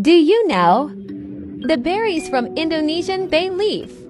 Do you know? The berries from Indonesian bay leaf.